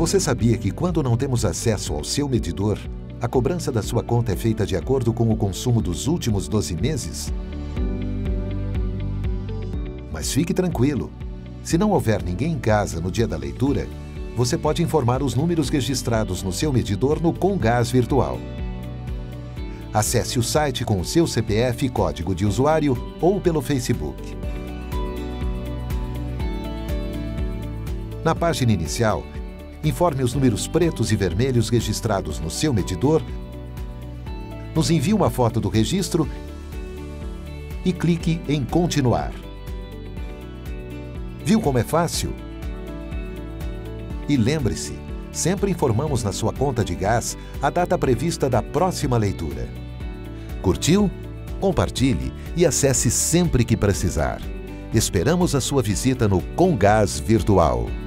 Você sabia que quando não temos acesso ao seu medidor, a cobrança da sua conta é feita de acordo com o consumo dos últimos 12 meses? Mas fique tranquilo. Se não houver ninguém em casa no dia da leitura, você pode informar os números registrados no seu medidor no Comgás Virtual. Acesse o site com o seu CPF e código de usuário ou pelo Facebook. Na página inicial, informe os números pretos e vermelhos registrados no seu medidor, nos envie uma foto do registro e clique em Continuar. Viu como é fácil? E lembre-se, sempre informamos na sua conta de gás a data prevista da próxima leitura. Curtiu? Compartilhe e acesse sempre que precisar. Esperamos a sua visita no Comgás Virtual.